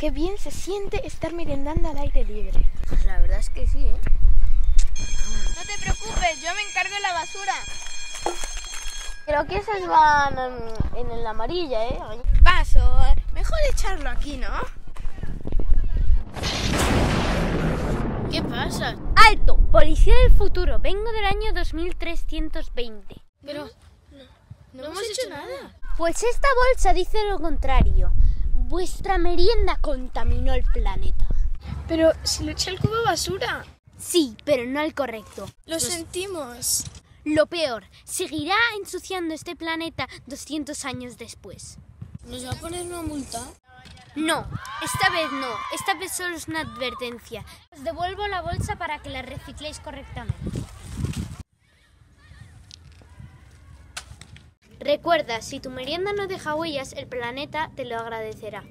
Qué bien se siente estar merendando al aire libre. Pues la verdad es que sí, ¿eh? No te preocupes, yo me encargo de la basura. Creo que esas van en la amarilla, ¿eh? Paso, mejor echarlo aquí, ¿no? ¿Qué pasa? ¡Alto! Policía del futuro, vengo del año 2320. Pero no hemos hecho nada. Pues esta bolsa dice lo contrario. Vuestra merienda contaminó el planeta. Pero si le eché el cubo de basura. Sí, pero no el correcto. Lo sentimos. Lo peor, seguirá ensuciando este planeta 200 años después. ¿Nos va a poner una multa? No, esta vez no. Esta vez solo es una advertencia. Os devuelvo la bolsa para que la recicléis correctamente. Recuerda, si tu merienda no deja huellas, el planeta te lo agradecerá.